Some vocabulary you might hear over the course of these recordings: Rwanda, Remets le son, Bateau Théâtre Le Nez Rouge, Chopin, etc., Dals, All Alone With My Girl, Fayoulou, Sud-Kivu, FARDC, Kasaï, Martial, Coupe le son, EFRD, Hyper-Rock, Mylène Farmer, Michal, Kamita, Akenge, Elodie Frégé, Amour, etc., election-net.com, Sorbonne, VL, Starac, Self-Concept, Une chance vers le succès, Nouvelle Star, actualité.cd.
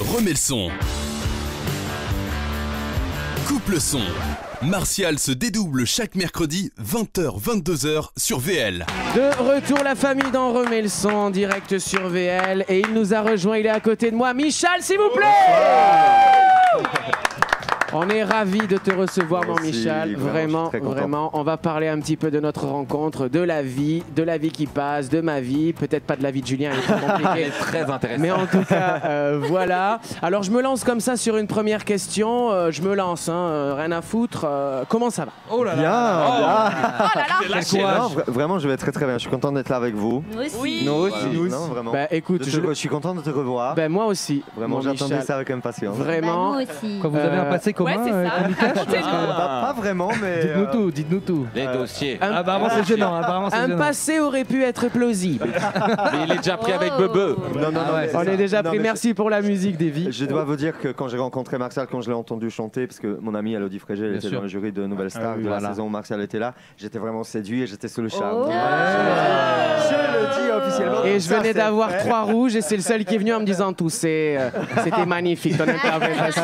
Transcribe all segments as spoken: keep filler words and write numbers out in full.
Remets le son. Coupe le son. Martial se dédouble chaque mercredi vingt heures vingt-deux heures sur V L. De retour la famille dans Remets le son en direct sur V L et il nous a rejoint, il est à côté de moi, Michal s'il vous plaît. Oh, on est ravis de te recevoir mon Michal, vraiment, vraiment, vraiment, on va parler un petit peu de notre rencontre, de la vie, de la vie qui passe, de ma vie, peut-être pas de la vie de Julien, elle est très compliquée, elle est très intéressante. Mais en tout cas, euh, voilà. Alors je me lance comme ça sur une première question, euh, je me lance, hein, euh, rien à foutre, euh, comment ça va? Oh là là, bien, oh là, là. Oh là, là. Lâché, non, vraiment je vais très très bien, je suis content d'être là avec vous. Nous aussi. Oui. Nous aussi, voilà. Nous. Non, vraiment. Bah, écoute, te, je... je suis content de te revoir. Ben bah, moi aussi. Vraiment, j'attendais ça avec impatience. Vraiment. Bah, moi aussi. Quand vous avez un passé commun, ouais, c'est euh, ça. Ah, bah, pas vraiment, mais... Dites-nous euh... tout, dites-nous tout. Les euh... dossiers. Un... Apparemment, c'est gênant. Apparemment, un gênant. Passé aurait pu être plausible. Mais il est déjà pris oh. avec Bebe. Non, non, non. Ah ouais, on est, est déjà non, pris. Merci pour la musique, Davy. Je dois vous dire que quand j'ai rencontré Martial, quand je l'ai entendu chanter, parce que mon amie Elodie Frégé, elle Bien était sûr. dans le jury de Nouvelle Star, ah, oui, de voilà. la saison où Martial était là, j'étais vraiment séduit et j'étais sous le charme. Oh. Ouais. Je le dis officiellement. Et je venais d'avoir trois rouges et c'est le seul qui est venu en me disant tousser. C'était magnifique ton interprétation.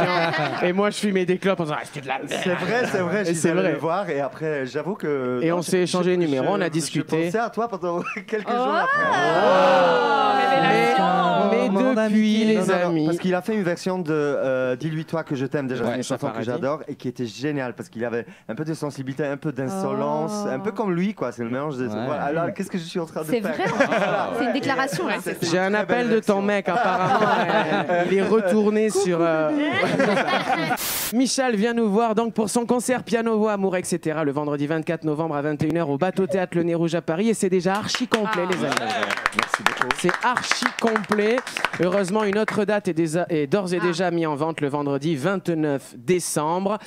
Et moi, je fumais des clopes en disant ah, c'est de la merde. C'est vrai, c'est vrai, je suis allé le voir et après j'avoue que... Et on s'est échangé les numéros, on a discuté. Je pensais à toi pendant quelques oh jours après. Oh mais, mais oh, depuis les non, non, amis... Non, parce qu'il a fait une version de euh, Dis-lui toi que je t'aime, déjà ouais, une chanson que j'adore et qui était géniale parce qu'il avait un peu de sensibilité, un peu d'insolence, oh. un peu comme lui quoi, c'est le mélange des... Ouais. Alors qu'est-ce que je suis en train de faire? C'est vrai, oh. c'est une déclaration là. J'ai un appel de ton mec apparemment, il est retourné sur... Michal vient nous voir donc pour son concert piano-voix Amour, et cetera le vendredi vingt-quatre novembre à vingt et une heures au Bateau Théâtre Le Nez Rouge à Paris et c'est déjà archi complet ah. les amis. Merci beaucoup. C'est archi complet. Heureusement une autre date est d'ores et déjà mise en vente le vendredi vingt-neuf décembre.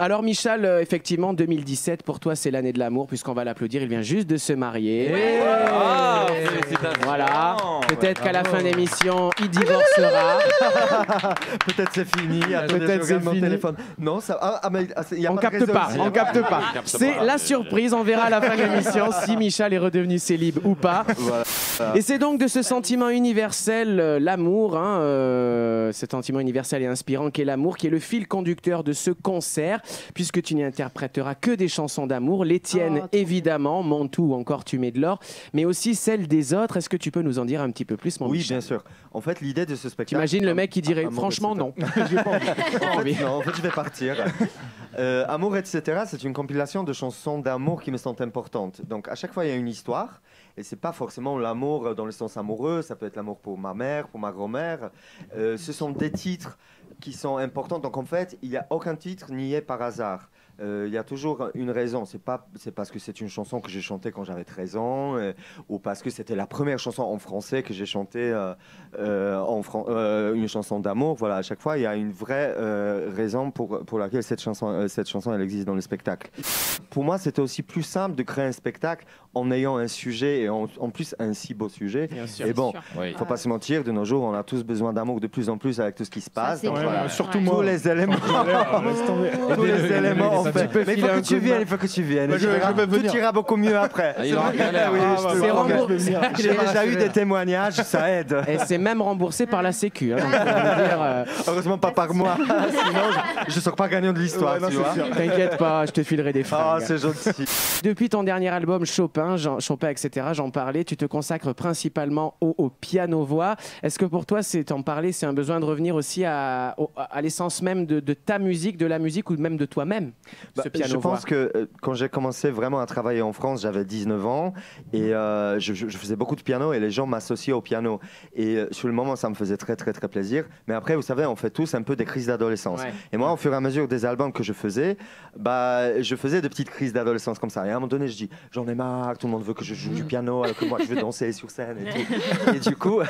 Alors Michal, euh, effectivement deux mille dix-sept pour toi c'est l'année de l'amour puisqu'on va l'applaudir, il vient juste de se marier. Ouais. Oh, voilà. Peut-être ouais, qu'à la fin d'émission il divorcera. Peut-être c'est fini. Peut-être c'est fini. Téléphone. Non, ça. Ah, ah, mais, y a on capte pas. Aussi. On capte pas. C'est la surprise. On verra à la fin de l'émission si Michal est redevenu célib ou pas. Voilà. Et c'est donc de ce sentiment universel, euh, l'amour, hein, euh, ce sentiment universel et inspirant qu'est l'amour, qui est le fil conducteur de ce concert, puisque tu n'interpréteras que des chansons d'amour, les tiennes oh, évidemment, Mantou ou encore Tu mets de l'or, mais aussi celles des autres. Est-ce que tu peux nous en dire un petit peu plus, mon Oui, Michel? Bien sûr. En fait, l'idée de ce spectacle. T'imagines le mec qui dirait ah, franchement non. En fait, non, en fait, je vais partir. Euh, Amour, et cetera, c'est une compilation de chansons d'amour qui me sont importantes. Donc, à chaque fois, il y a une histoire. Et c'est pas forcément l'amour dans le sens amoureux. Ça peut être l'amour pour ma mère, pour ma grand-mère. Euh, ce sont des titres qui sont importants. Donc, en fait, il n'y a aucun titre n'y est par hasard. Il euh, y a toujours une raison, c'est pas c'est parce que c'est une chanson que j'ai chantée quand j'avais treize ans euh, ou parce que c'était la première chanson en français que j'ai chantée euh, euh, en Fran euh, une chanson d'amour. Voilà, à chaque fois il y a une vraie euh, raison pour, pour laquelle cette chanson, euh, cette chanson elle existe dans le spectacle. Pour moi c'était aussi plus simple de créer un spectacle en ayant un sujet et en, en plus un si beau sujet. Bien sûr, et bon, il oui. faut pas se mentir, de nos jours on a tous besoin d'amour de plus en plus avec tout ce qui se passe. Ça, donc, voilà, surtout ouais. moi. Tous les éléments. Tous les éléments. Mais il faut que tu viennes, il faut que tu viennes. Tout ira beaucoup mieux après. Ah, oui, ah, j'ai déjà eu des témoignages, ça aide. Et c'est même remboursé par la Sécu. Hein, dire, euh... heureusement pas par moi, sinon je ne sors pas gagnant de l'histoire. Ouais, t'inquiète pas, je te filerai des fringues. Ah, c'est gentil. Depuis ton dernier album Chopin, Jean, Chopin, et cetera, j'en parlais, tu te consacres principalement au, au piano-voix. Est-ce que pour toi, t'en parler, c'est un besoin de revenir aussi à, à l'essence même de, de ta musique, de la musique ou même de toi-même? Bah, je pense que euh, quand j'ai commencé vraiment à travailler en France, j'avais dix-neuf ans et euh, je, je faisais beaucoup de piano et les gens m'associaient au piano. Et euh, sur le moment, ça me faisait très très très plaisir. Mais après, vous savez, on fait tous un peu des crises d'adolescence. Ouais. Et moi, au fur et à mesure des albums que je faisais, bah, je faisais des petites crises d'adolescence comme ça. Et à un moment donné, je dis, j'en ai marre, tout le monde veut que je joue du piano, alors que moi, je veux danser sur scène et tout. Et du coup,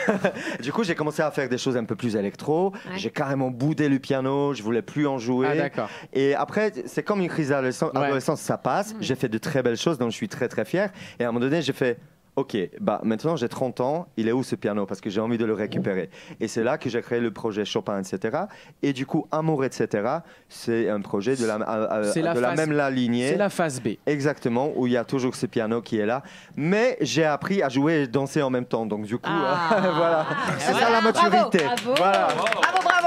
du coup j'ai commencé à faire des choses un peu plus électro. Ouais. J'ai carrément boudé le piano, je voulais plus en jouer. Ah, d'accord. Et après, c'est comme une crise d'adolescence, ouais. ça passe. J'ai fait de très belles choses dont je suis très très fier. Et à un moment donné, j'ai fait ok, bah maintenant j'ai trente ans, il est où ce piano? Parce que j'ai envie de le récupérer. Et c'est là que j'ai créé le projet Chopin, et cetera. Et du coup, Amour, et cetera, c'est un projet de la, à, à, la, de la même la lignée. C'est la phase B. Exactement, où il y a toujours ce piano qui est là. Mais j'ai appris à jouer et danser en même temps. Donc du coup, ah. voilà. C'est ça la maturité. Bravo, bravo. Voilà. Bravo, bravo.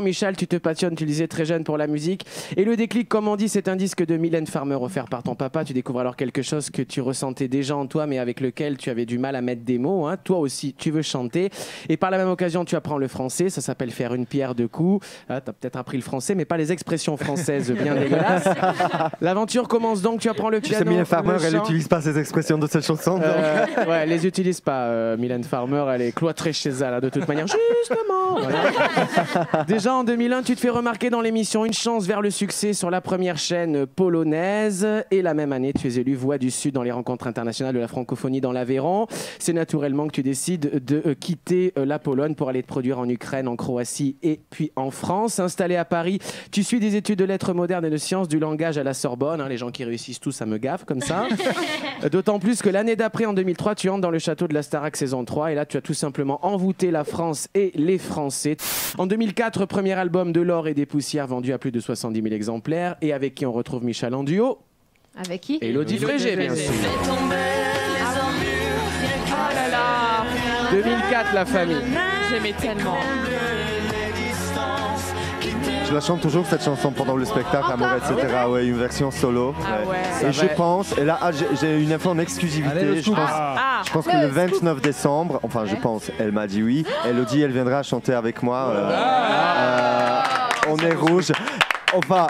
Michal, tu te passionnes, tu le disais très jeune, pour la musique. Et le déclic, comme on dit, c'est un disque de Mylène Farmer offert par ton papa. Tu découvres alors quelque chose que tu ressentais déjà en toi, mais avec lequel tu avais du mal à mettre des mots. Hein. Toi aussi, tu veux chanter. Et par la même occasion, tu apprends le français. Ça s'appelle faire une pierre deux coups. Ah, tu as peut-être appris le français, mais pas les expressions françaises bien dégueulasses. L'aventure commence donc, tu apprends le piano. Mylène Farmer, elle n'utilise pas ces expressions de cette chanson. Euh, ouais, elle les utilise pas. Euh, Mylène Farmer, elle est cloîtrée chez elle, là, de toute manière. Justement. Voilà. Déjà en deux mille un, tu te fais remarquer dans l'émission Une chance vers le succès sur la première chaîne polonaise. Et la même année, tu es élu Voix du Sud dans les rencontres internationales de la francophonie dans l'Aveyron. C'est naturellement que tu décides de euh, quitter euh, la Pologne pour aller te produire en Ukraine, en Croatie et puis en France. Installé à Paris, tu suis des études de lettres modernes et de sciences du langage à la Sorbonne. Hein, les gens qui réussissent tous, ça me gaffe comme ça. D'autant plus que l'année d'après, en deux mille trois, tu entres dans le château de la Starac saison trois. Et là, tu as tout simplement envoûté la France et les Français. En deux mille quatre, premier album de L'Or et des Poussières, vendu à plus de soixante-dix mille exemplaires. Et avec qui on retrouve Michal en duo. Avec qui? Elodie Frégé, bien sûr. Oh là là, deux mille quatre, la famille. J'aimais tellement. Je la chante toujours cette chanson pendant le spectacle, Amour, et cetera. Ouais, une version solo. Ah ouais. Et ouais. Je pense, et là ah, j'ai une info en exclusivité. Allez, je pense, ah. je pense ah. que le vingt-neuf décembre, enfin ouais. je pense, elle m'a dit oui. Ah. Elodie, elle viendra chanter avec moi. Ah. Euh, ah. Euh, on est rouge. Enfin,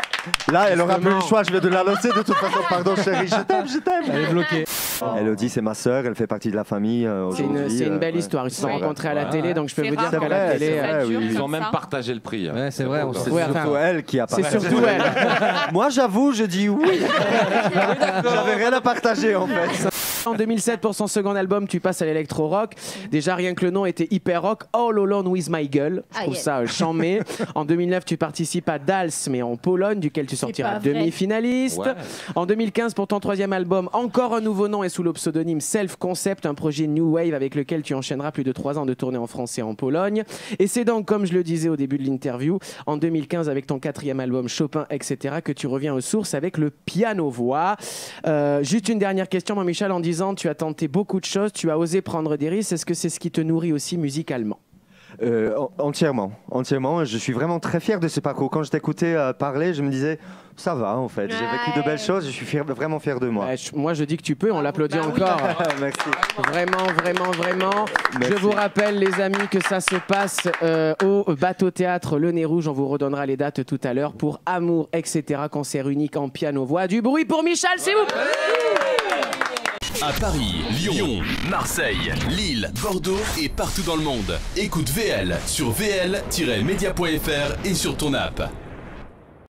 là, elle aura plus le choix. Je vais de la lancer de toute façon. Pardon, chérie, je t'aime, je t'aime. Elle est bloquée. Elodie, c'est ma sœur, elle fait partie de la famille. Euh, c'est une, c'est une belle euh, histoire. Ils se sont ouais. rencontrés à la ouais. télé, donc je peux vous dire qu'à la télé, vrai, oui. ils ont même partagé le prix. Ouais, c'est vrai, c'est ouais, surtout enfin, elle qui a partagé. C'est surtout elle. Moi, j'avoue, je dis oui. J'avais rien à partager en fait. En deux mille sept, pour son second album, tu passes à l'électro-rock. Déjà, rien que le nom était Hyper-Rock, All Alone With My Girl. Je trouve ah, yeah. ça euh, chambé. En deux mille neuf, tu participes à Dals, mais en Pologne, duquel tu sortiras demi-finaliste. Ouais. En deux mille quinze, pour ton troisième album, encore un nouveau nom et sous le pseudonyme Self-Concept, un projet New Wave avec lequel tu enchaîneras plus de trois ans de tournée en France et en Pologne. Et c'est donc, comme je le disais au début de l'interview, en deux mille quinze, avec ton quatrième album Chopin, et cetera, que tu reviens aux sources avec le piano-voix. Euh, juste une dernière question, moi, Michal, en ans, tu as tenté beaucoup de choses, tu as osé prendre des risques. Est-ce que c'est ce qui te nourrit aussi musicalement? euh, Entièrement, entièrement. Je suis vraiment très fier de ce parcours. Quand je t'écoutais euh, parler, je me disais, ça va en fait. Ouais. J'ai vécu de belles choses. Je suis fier, vraiment fier de moi. Euh, je, moi, je dis que tu peux. On l'applaudit bah, encore. Oui. Merci. Vraiment, vraiment, vraiment. Merci. Je vous rappelle, les amis, que ça se passe euh, au Bateau Théâtre Le Nez Rouge. On vous redonnera les dates tout à l'heure pour Amour, et cetera. Concert unique en piano voix. Du bruit pour Michal, s'il vous plaît. À Paris, Lyon, Lyon, Marseille, Lille, Bordeaux et partout dans le monde. Écoute V L sur V L tiret media point F R et sur ton app.